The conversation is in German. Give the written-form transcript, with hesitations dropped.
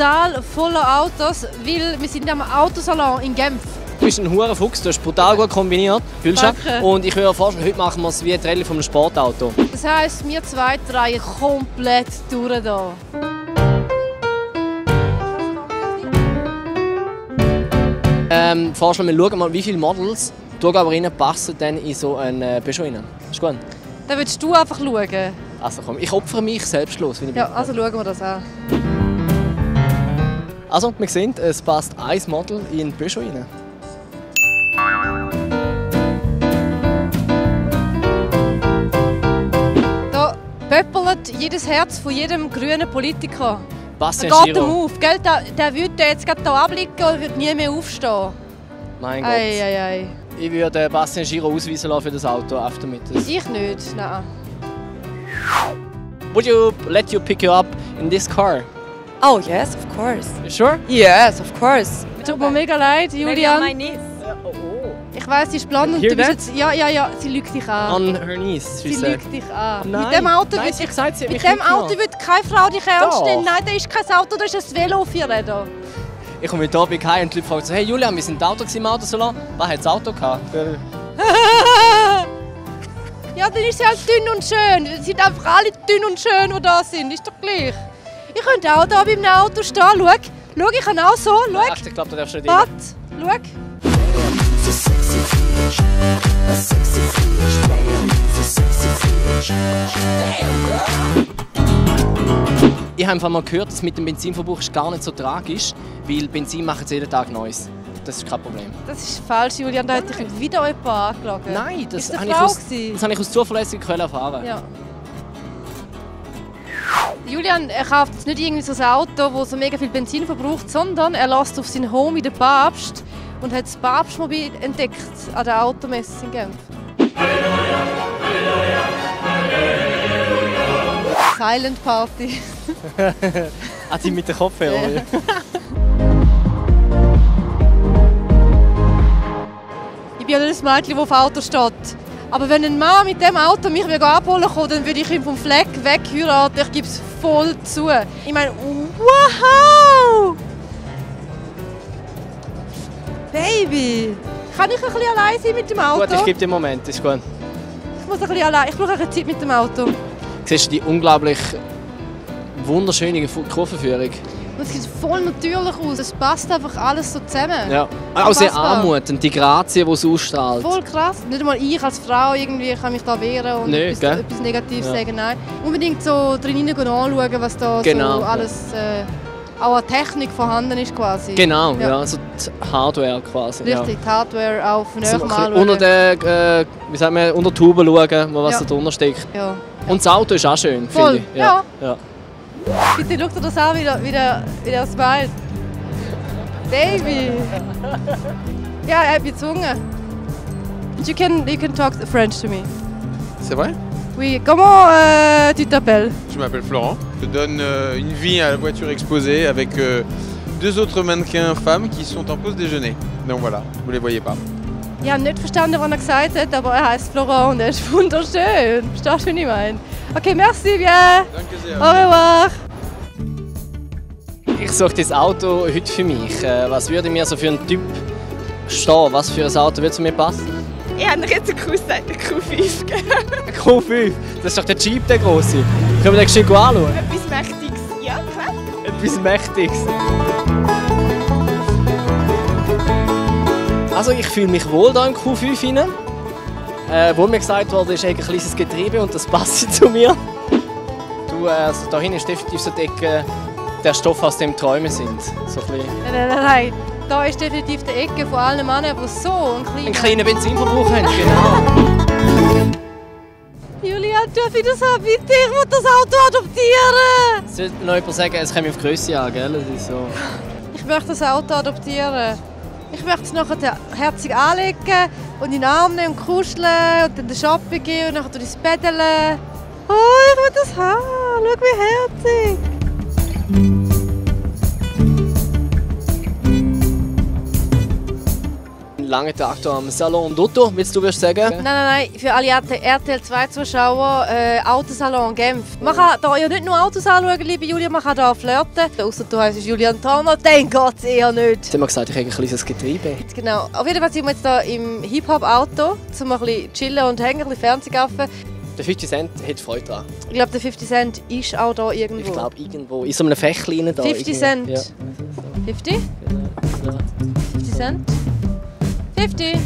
Saal voller Autos, weil wir sind am Autosalon in Genf. Du bist ein hoher Fuchs, du hast brutal gut kombiniert, Hülscha. Und ich würde vorstellen, heute machen wir es wie ein Rallye von einem Sportauto. Das heisst, wir zwei drehen komplett durch hier. Vorstellen, wir schauen mal, wie viele Models Tourgaberinnen passen denn in so einen Peugeot rein. Ist gut? Dann würdest du einfach schauen. Also komm, ich opfere mich selbstlos. Ja, also schauen wir das an. Also, wir sehen, es passt ein Model in einen Peugeot rein. Da pöppelt jedes Herz von jedem grünen Politiker. Was ist geht ihm auf, gell? Der würde jetzt gerade hier abblicken und würde nie mehr aufstehen. Mein Gott. Ei, ei, ei. Ich würde Bastien Giraud ausweisen lassen für das Auto, einfach damit. Ich nicht, nein. Would you let you pick you up in this car? Oh yes, of course. You sure? Yes, of course. Tut mir mega leid, Julian. Ich weiss, sie ist blond und du bist jetzt... Ja, ja, ja, sie lügt dich an. On her knees, she said. Sie lügt dich an. Nein, mit dem Auto wird keine Frau dich ernst nehmen. Nein, da ist kein Auto, da ist ein Velo auf ihr Räder. Ich komme mit Tobi heim und die Leute fragen so, hey Julian, wir sind im Autosalon. Was hat das Auto gehabt? Ja, dann ist sie halt dünn und schön. Es sind einfach alle dünn und schön, die da sind. Ist doch gleich. Ich könnte auch hier bei einem Auto stehen. Schau, ich kann auch so. Schau. Ach, ich glaube, da darfst du nicht rein. Warte, schau. Ich habe mal gehört, dass mit dem Benzinverbrauch gar nicht so tragisch ist, weil Benzin macht jetzt jeden Tag Neues. Das ist kein Problem. Das ist falsch, Julian. Da hätte ich wieder jemanden angelogen. Nein, das habe ich aus zuverlässigen Quellen erfahren. Ja. Julian, er kauft jetzt nicht irgendwie so ein Auto, das so mega viel Benzin verbraucht, sondern er lässt auf sein Homie den Papst und hat das Papstmobil entdeckt an der Automesse in Genf. Silent Party. Ah, die mit den Kopfhörern. Yeah. Ich bin ja nicht ein Mädchen, das auf Auto steht. Aber wenn ein Mann mit diesem Auto mich abholen kommt, dann würde ich ihn vom Fleck weg heiraten. Ich gebe es voll zu. Ich meine, wow! Baby! Kann ich ein bisschen allein sein mit dem Auto? Gut, ich gebe dir einen Moment, ist gut. Ich muss ein bisschen allein, ich brauche eine Zeit mit dem Auto. Siehst du die unglaublich wunderschöne Kurvenführung? Es sieht voll natürlich aus, es passt einfach alles so zusammen. Ja, auch sehr anmutend, die Grazie, die es ausstrahlt. Voll krass, nicht mal ich als Frau irgendwie kann mich da wehren und etwas Negatives sagen. Nein. Unbedingt so drin anschauen, was da so alles auch an Technik vorhanden ist quasi. Genau, ja, also die Hardware quasi. Richtig, die Hardware auf den Öfen anschauen. Unter den, wie sagt man, unter die Tube schauen, was da drunter steckt. Ja. Und das Auto ist auch schön, finde ich. Ja. Ja. Bitte schau dir das an, wie der smilet. Baby! Ja, er hat mich gezwungen. You can talk French to me. C'est vrai? Oui. Comment tu t'appelles? Je m'appelle Florent. Je donne une vie à la voiture exposée avec deux autres mannequins femmes qui sont en pause déjeuner. Donc voilà, vous les voyez pas. Ich habe nicht verstanden, was er gesagt hat, aber er heißt Florent und er ist wunderschön. Verstehst du, was ich meine? Okay, merci bien. Danke sehr. Au revoir. Ich suche das Auto heute für mich. Was würde mir so für einen Typ stehen? Was für ein Auto würde zu mir passen? Ich habe jetzt einen Q5 gegeben. Ein Q5? Das ist doch der Jeep, der grosse. Können wir den Geschick anschauen? Etwas Mächtiges. Ja, klar. Etwas Mächtiges. Also ich fühle mich wohl hier im Q5 hinein. Wo mir gesagt wurde, ist ein kleines Getriebe und das passt zu mir. Du, also da hinten ist definitiv so die Ecke, der Stoff, aus dem Träume sind. So ein nein, da ist definitiv die Ecke von allen Männern, die so einen kleinen Benzinverbrauch haben. Genau. Julia, darf ich das haben? Bitte, ich muss das Auto adoptieren! Es sollte noch jemand sagen, es käme auf Grösse an, gell? Das ist so. Ich möchte das Auto adoptieren. Ich möchte es nachher herzig anlegen und in den Arm nehmen und kuscheln und dann den Shoppen gehen und nachher durchs Bedeln. Oh, ich will das haben! Schau, wie herzig! langen Tag hier am Salon. Dotto, willst du was sagen? Nein, nein, nein. Für alle RTL2-Zuschauer, Autosalon Genf. Man kann hier ja nicht nur Autos anschauen, liebe Julian, man kann hier flirten. Außer du heisst Julian Turner, dann geht es eher nicht. Jetzt haben wir gesagt, ich habe ein kleines Getriebe. Genau. Auf jeden Fall sind wir jetzt hier im Hip-Hop-Auto, um ein bisschen chillen und hängen, ein bisschen Fernsehen kaufen. Der 50 Cent hat Freude daran. Ich glaube, der 50 Cent ist auch da irgendwo. Ich glaube, irgendwo. In so einem Fächlein da. 50 Cent. Ja. 50? 50 Cent? 50!